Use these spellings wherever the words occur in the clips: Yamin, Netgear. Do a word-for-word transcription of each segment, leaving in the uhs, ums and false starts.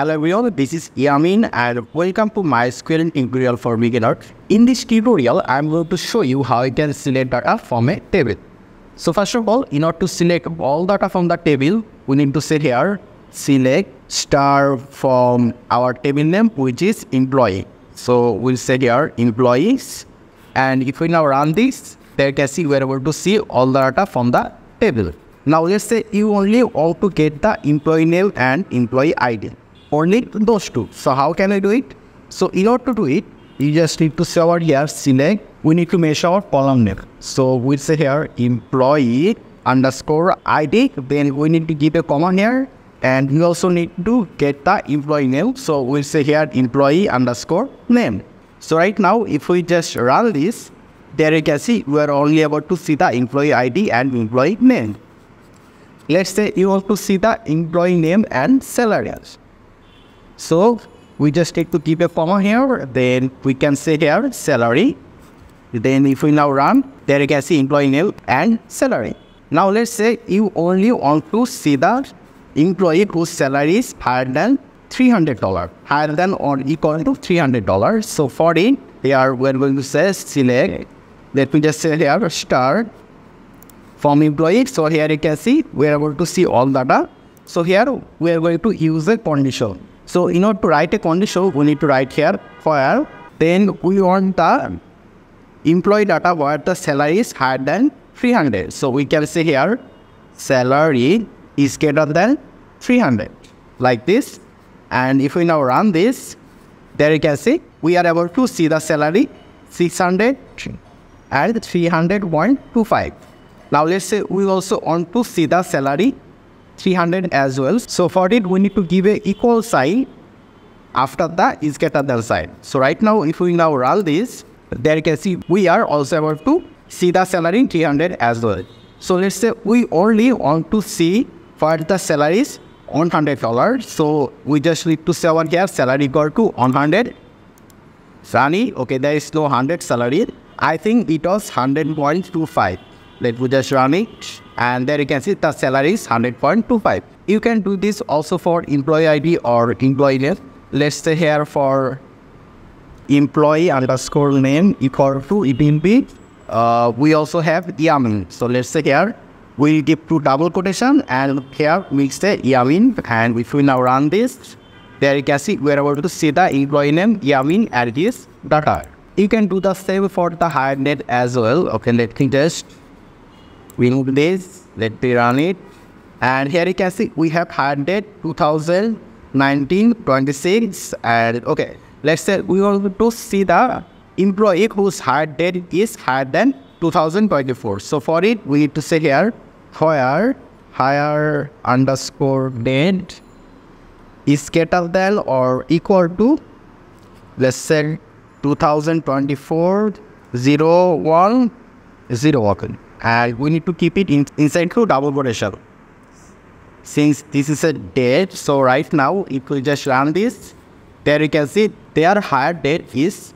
Hello everyone, this is Yamin and welcome to MySQL tutorial for beginner. In this tutorial, I am going to show you how you can select data from a table. So first of all, in order to select all data from the table, we need to say here, select star from our table name, which is employee. So we'll say here, employees. And if we now run this, there you can see we are able to see all the data from the table. Now let's say you only want to get the employee name and employee I D. Only those two. So how can I do it? So in order to do it, you just need to say over here, select, we need to measure our column name. So we'll say here, employee underscore I D, then we need to give a comma here, and we also need to get the employee name. So we'll say here, employee underscore name. So right now, if we just run this, there you can see, we are only able to see the employee I D and employee name. Let's say you want to see the employee name and salary. So we just need to keep a comma here, then we can say here salary. Then if we now run, there you can see employee name and salary. Now let's say you only want to see the employee whose salary is higher than three hundred dollars, higher than or equal to three hundred dollars. So for it, here we are going to say select. Let me just say here start from employee. So here you can see we are able to see all data. So here we are going to use a condition. So in order to write a condition, we need to write here for, then we want the employee data where the salary is higher than three hundred. So we can say here, salary is greater than three hundred, like this. And if we now run this, there you can see, we are able to see the salary six hundred and three hundred point two five. Now let's say we also want to see the salary three hundred as well. So for it, we need to give a equal sign after the is greater than sign. So right now, if we now run this, there you can see we are also able to see the salary three hundred as well. So let's say we only want to see for the salary is one hundred dollars. So we just need to say over here salary equal to one hundred. Sunny, okay, there is no one hundred salary. I think it was one hundred point two five. Let me just run it, and there you can see the salary is one hundred point two five. You can do this also for employee I D or employee name. Let's say here for employee underscore name equal to it will be. Uh, we also have Yamin. So let's say here we'll give two double quotation, and here we say Yamin. And if we now run this, there you can see we are able to see the employee name Yamin and this data. You can do the same for the higher net as well. Okay, let me just. Remove this, let me run it, and here you can see we have one hundred, two thousand nineteen, twenty-six, and okay, let's say we want to see the employee whose hard date is higher than two thousand twenty-four. So for it, we need to say here, where higher underscore date is greater than or equal to, let's say two thousand twenty-four, zero one, zero one. And we need to keep it in, inside to double quotation. Since this is a date, so right now if we just run this, there you can see their higher date is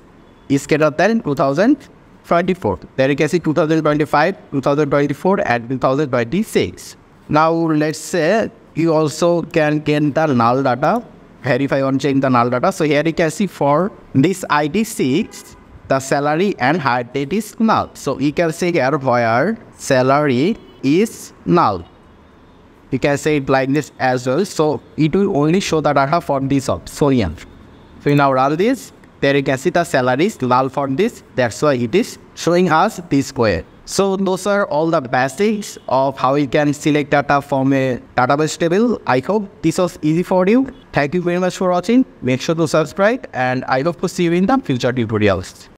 is greater than two thousand twenty-four. There you can see two thousand twenty-five, two thousand twenty-four, and two thousand twenty-six. Now let's say you also can get the null data. Verify on check the null data. So here you can see for this I D six. The salary and hard date is null. So you can say here where salary is null. You can say it like this as well. So it will only show the data for this up. So yeah. So you now run this. There you can see the salary is null for this. That's why it is showing us this square. So those are all the basics of how you can select data from a database table. I hope this was easy for you. Thank you very much for watching. Make sure to subscribe, and I hope to see you in the future tutorials.